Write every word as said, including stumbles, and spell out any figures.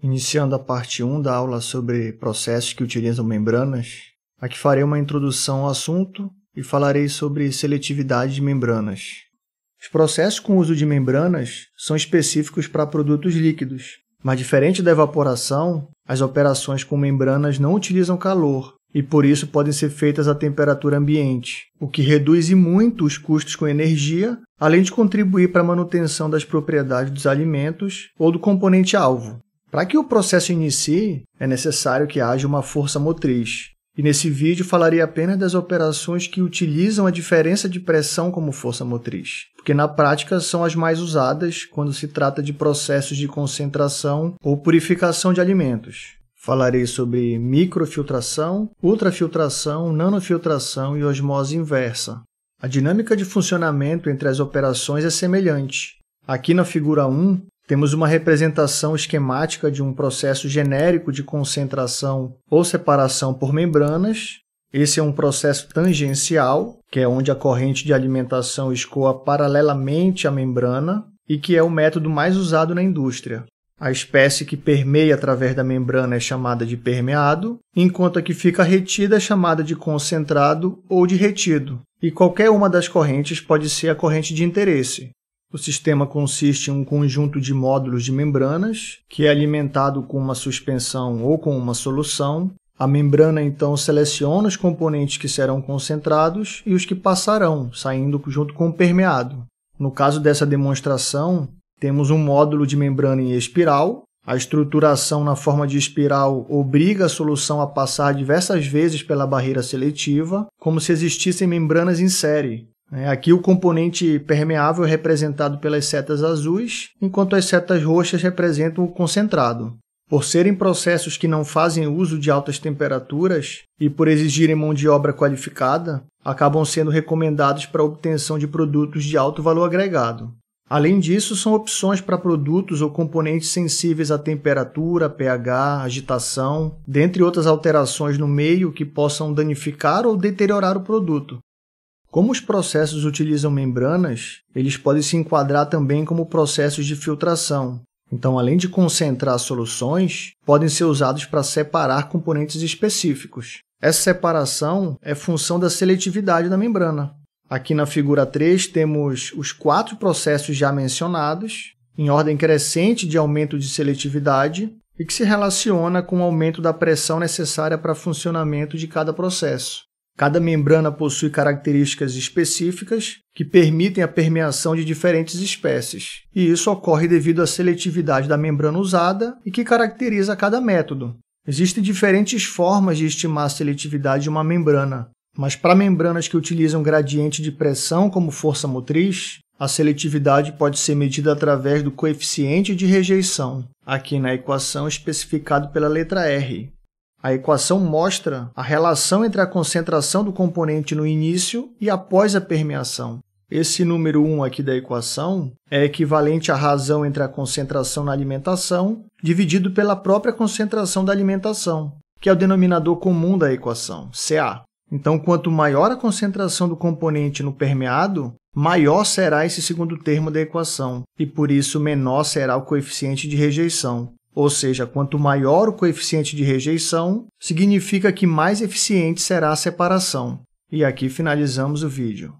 Iniciando a parte um da aula sobre processos que utilizam membranas, aqui farei uma introdução ao assunto e falarei sobre seletividade de membranas. Os processos com uso de membranas são específicos para produtos líquidos, mas diferente da evaporação, as operações com membranas não utilizam calor e por isso podem ser feitas à temperatura ambiente, o que reduz e muito os custos com energia, além de contribuir para a manutenção das propriedades dos alimentos ou do componente-alvo. Para que o processo inicie, é necessário que haja uma força motriz. E nesse vídeo falarei apenas das operações que utilizam a diferença de pressão como força motriz, porque na prática são as mais usadas quando se trata de processos de concentração ou purificação de alimentos. Falarei sobre microfiltração, ultrafiltração, nanofiltração e osmose inversa. A dinâmica de funcionamento entre as operações é semelhante. Aqui na figura um, temos uma representação esquemática de um processo genérico de concentração ou separação por membranas. Esse é um processo tangencial, que é onde a corrente de alimentação escoa paralelamente à membrana e que é o método mais usado na indústria. A espécie que permeia através da membrana é chamada de permeado, enquanto a que fica retida é chamada de concentrado ou de retido. E qualquer uma das correntes pode ser a corrente de interesse. O sistema consiste em um conjunto de módulos de membranas, que é alimentado com uma suspensão ou com uma solução. A membrana, então, seleciona os componentes que serão concentrados e os que passarão, saindo junto com o permeado. No caso dessa demonstração, temos um módulo de membrana em espiral. A estruturação na forma de espiral obriga a solução a passar diversas vezes pela barreira seletiva, como se existissem membranas em série. Aqui o componente permeável é representado pelas setas azuis, enquanto as setas roxas representam o concentrado. Por serem processos que não fazem uso de altas temperaturas e por exigirem mão de obra qualificada, acabam sendo recomendados para a obtenção de produtos de alto valor agregado. Além disso, são opções para produtos ou componentes sensíveis à temperatura, pH, agitação, dentre outras alterações no meio que possam danificar ou deteriorar o produto. Como os processos utilizam membranas, eles podem se enquadrar também como processos de filtração. Então, além de concentrar soluções, podem ser usados para separar componentes específicos. Essa separação é função da seletividade da membrana. Aqui na figura três temos os quatro processos já mencionados, em ordem crescente de aumento de seletividade, e que se relaciona com o aumento da pressão necessária para o funcionamento de cada processo. Cada membrana possui características específicas que permitem a permeação de diferentes espécies, e isso ocorre devido à seletividade da membrana usada e que caracteriza cada método. Existem diferentes formas de estimar a seletividade de uma membrana, mas para membranas que utilizam gradiente de pressão como força motriz, a seletividade pode ser medida através do coeficiente de rejeição, aqui na equação especificado pela letra R. A equação mostra a relação entre a concentração do componente no início e após a permeação. Esse número um aqui da equação é equivalente à razão entre a concentração na alimentação dividido pela própria concentração da alimentação, que é o denominador comum da equação, C A. Então, quanto maior a concentração do componente no permeado, maior será esse segundo termo da equação, e por isso menor será o coeficiente de rejeição. Ou seja, quanto maior o coeficiente de rejeição, significa que mais eficiente será a separação. E aqui finalizamos o vídeo.